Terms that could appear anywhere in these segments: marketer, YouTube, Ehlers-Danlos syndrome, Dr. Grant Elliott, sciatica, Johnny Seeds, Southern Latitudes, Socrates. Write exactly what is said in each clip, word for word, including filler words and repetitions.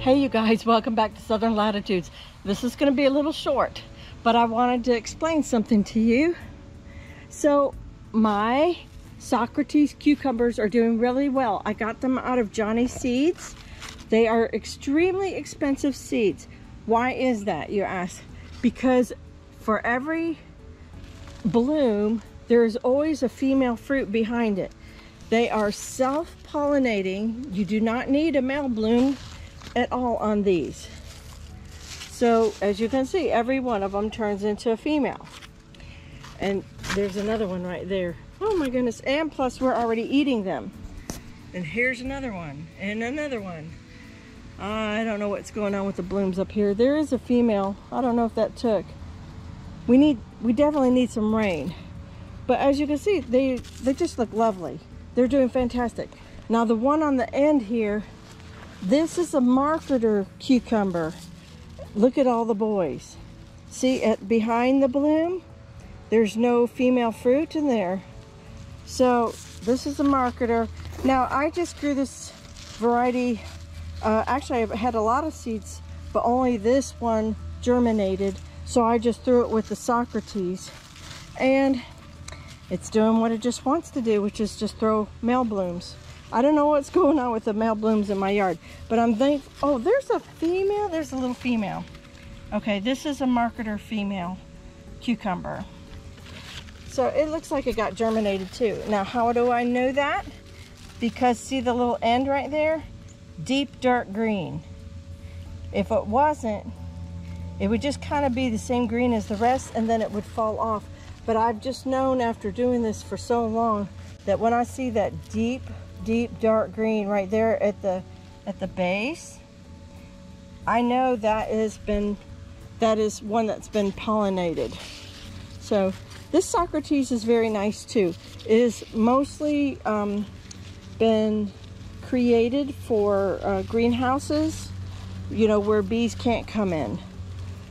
Hey you guys, welcome back to Southern Latitudes. This is going to be a little short, but I wanted to explain something to you. So my Socrates cucumbers are doing really well. I got them out of Johnny Seeds. They are extremely expensive seeds. Why is that, you ask? Because for every bloom, there's always a female fruit behind it. They are self-pollinating. You do not need a male bloom at all on these. So as you can see, every one of them turns into a female. And there's another one right there. Oh my goodness, and plus we're already eating them. And here's another one, and another one. Uh, I don't know what's going on with the blooms up here. There is a female, I don't know if that took. We need, we definitely need some rain. But as you can see, they, they just look lovely. They're doing fantastic. Now the one on the end here, this is a marketer cucumber. Look at all the boys. See, at behind the bloom, there's no female fruit in there. So this is a marketer. Now I just grew this variety. Uh, actually, I had a lot of seeds, but only this one germinated. So I just threw it with the Socrates. And it's doing what it just wants to do, which is just throw male blooms. I don't know what's going on with the male blooms in my yard, but I'm thankful. Oh, there's a female, there's a little female. Okay, this is a marketer female cucumber. So it looks like it got germinated too. Now, how do I know that? Because see the little end right there? Deep dark green. If it wasn't, it would just kind of be the same green as the rest and then it would fall off. But I've just known after doing this for so long that when I see that deep, deep dark green right there at the at the base, I know that has been that is one that's been pollinated. So this Socrates is very nice too. It is mostly um, been created for uh, greenhouses, you know, where bees can't come in.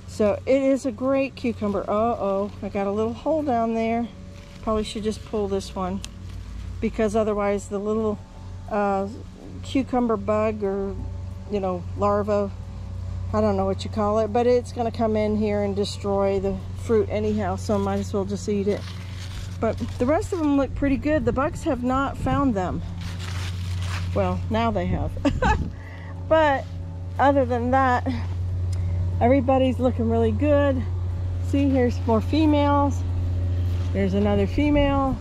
So it is a great cucumber. Uh-oh, I got a little hole down there. Probably should just pull this one, because otherwise the little uh, cucumber bug, or you know, larva, I don't know what you call it, but it's gonna come in here and destroy the fruit anyhow, so might as well just eat it. But the rest of them look pretty good. The bugs have not found them. Well, now they have. But other than that, everybody's looking really good. See, here's more females. There's another female.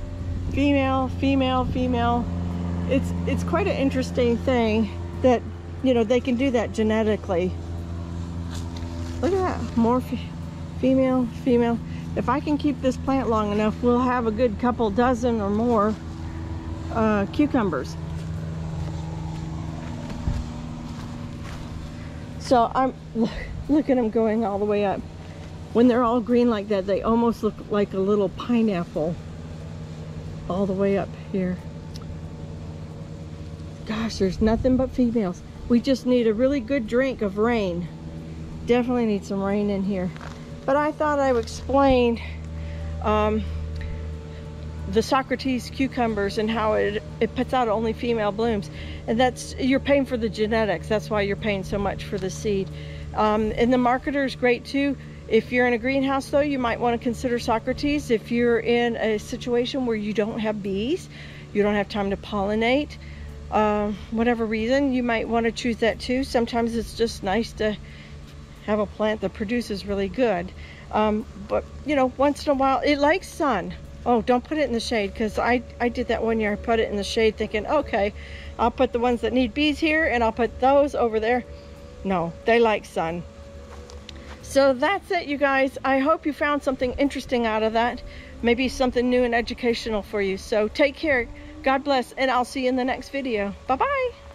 Female, female, female. It's it's quite an interesting thing that, you know, they can do that genetically. Look at that, more fe female, female. If I can keep this plant long enough, we'll have a good couple dozen or more uh, cucumbers. So I'm look, look at them going all the way up. When they're all green like that, they almost look like a little pineapple. All the way up here. Gosh, there's nothing but females. We just need a really good drink of rain. Definitely need some rain in here. But I thought I would explain um, the Socrates cucumbers and how it, it puts out only female blooms. And that's, you're paying for the genetics. That's why you're paying so much for the seed. Um, and the marketer is great too. If you're in a greenhouse though, you might want to consider Socrates. If you're in a situation where you don't have bees, you don't have time to pollinate, uh, whatever reason, you might want to choose that too. Sometimes it's just nice to have a plant that produces really good. Um, but you know, once in a while, it likes sun. Oh, don't put it in the shade, because I, I did that one year. I put it in the shade thinking, okay, I'll put the ones that need bees here and I'll put those over there. No, they like sun. So that's it, you guys. I hope you found something interesting out of that. Maybe something new and educational for you. So take care. God bless. And I'll see you in the next video. Bye-bye.